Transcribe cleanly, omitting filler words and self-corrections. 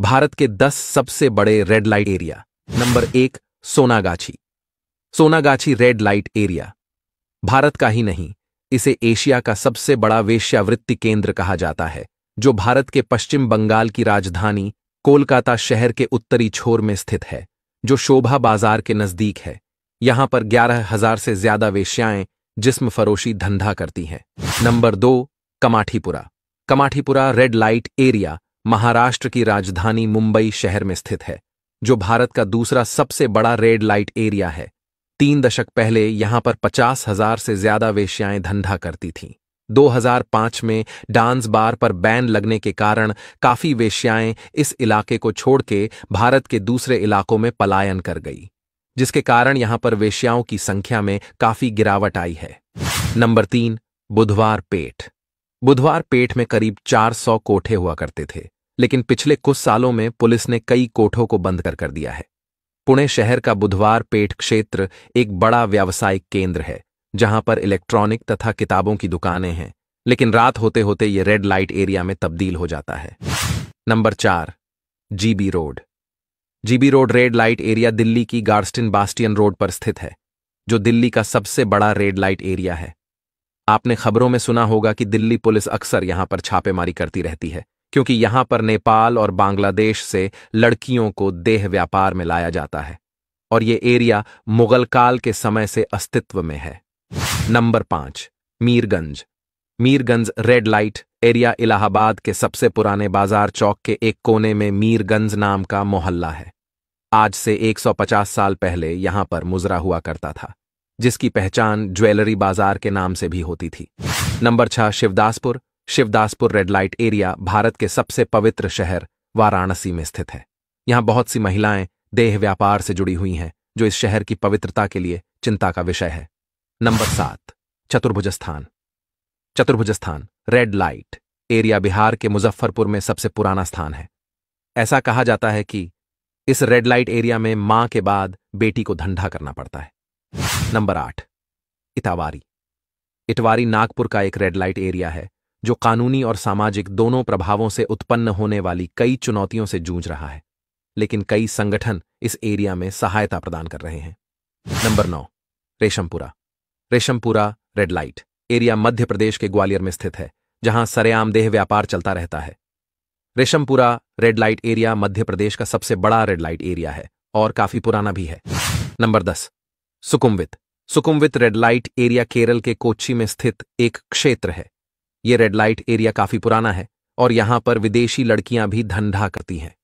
भारत के 10 सबसे बड़े red light area. Number 1, Sonagachi. Sonagachi red light area Bharat का ही नहीं, इसे एशिया का सबसे बड़ा वेश्यावृत्ति केंद्र कहा जाता है, जो भारत के पश्चिम बंगाल की राजधानी कोलकाता शहर के उत्तरी छोर में स्थित है, जो शोभा बाजार के नजदीक है। यहां पर 11,000 से ज्यादा वेश्याएं जिस्म फरोशी धंधा करती हैं। Number 2, Kamathipura. Kamathipura red light area Maharashtra की राजधानी मुंबई शहर में स्थित है, जो भारत का दूसरा सबसे बड़ा रेड लाइट एरिया है। 3 दशक पहले यहां पर 50,000 से ज्यादा वेश्याएं धंधा करती थीं। 2005 में डांस बार पर बैन लगने के कारण काफी वेश्याएं इस इलाके को छोड़ के भारत के दूसरे इलाकों में पलायन कर गई, जिसके कारण यहां पर वेश्याओं की संख्या में काफी गिरावट आई है। नंबर 3, बुधवार पेठ। बुधवार पेठ में करीब 400 कोठे हुआ करते थे, लेकिन पिछले कुछ सालों में पुलिस ने कई कोठों को बंद कर दिया है। पुणे शहर का बुधवार पेठ क्षेत्र एक बड़ा व्यावसायिक केंद्र है, जहां पर इलेक्ट्रॉनिक तथा किताबों की दुकानें हैं, लेकिन रात होते होते ये रेड लाइट एरिया में तब्दील हो जाता है। Number 4, GB road. GB road red light area Delhi की गार्स्टिन बास्टियन रोड पर स्थित है, जो दिल्ली का सबसे बड़ा रेड लाइट एरिया है। आपने खबरों में सुना होगा कि दिल्ली पुलिस अक्सर यहां पर छापेमारी करती रहती है, क्योंकि यहां पर नेपाल और बांग्लादेश से लड़कियों को देह व्यापार में लाया जाता है, और ये एरिया मुगल काल के समय से अस्तित्व में है। Number 5, Mirganj. Mirganj red light area Allahabad के सबसे पुराने बाजार चौक के एक कोने में मीरगंज नाम का मोहल्ला है। आज से 150 साल पहले यहां पर मुजरा हुआ करता था, जिसकी पहचान ज्वेलरी बाजार के नाम से भी होती थी। Number 6, Shivdaspur. Shivdaspur red light area Bharat के सबसे पवित्र शहर वाराणसी में स्थित है। यहां बहुत सी महिलाएं देह व्यापार से जुड़ी हुई हैं, जो इस शहर की पवित्रता के लिए चिंता का विषय है। Number 7, Chaturbhujsthan. Chaturbhujsthan red light area Bihar के मुजफ्फरपुर में सबसे पुराना स्थान है। ऐसा कहा जाता है कि इस रेड लाइट एरिया में मां के बाद बेटी को धंधा करना पड़ता है। नंबर 8, इतवारी। इतवारी नागपुर का एक रेड लाइट एरिया है, जो कानूनी और सामाजिक दोनों प्रभावों से उत्पन्न होने वाली कई चुनौतियों से जूझ रहा है, लेकिन कई संगठन इस एरिया में सहायता प्रदान कर रहे हैं। Number 9, Reshampura. Reshampura red light area Madhya Pradesh के ग्वालियर में स्थित है, जहां सरेआम देह व्यापार चलता रहता है। Reshampura red light area Madhya Pradesh का सबसे बड़ा रेड लाइट एरिया है और काफी पुराना भी है। Number 10, Sukumvid. Sukumvid red light area Kerala के कोच्चि में स्थित एक क्षेत्र है। यह रेड लाइट एरिया काफी पुराना है और यहां पर विदेशी लड़कियां भी धंधा करती हैं।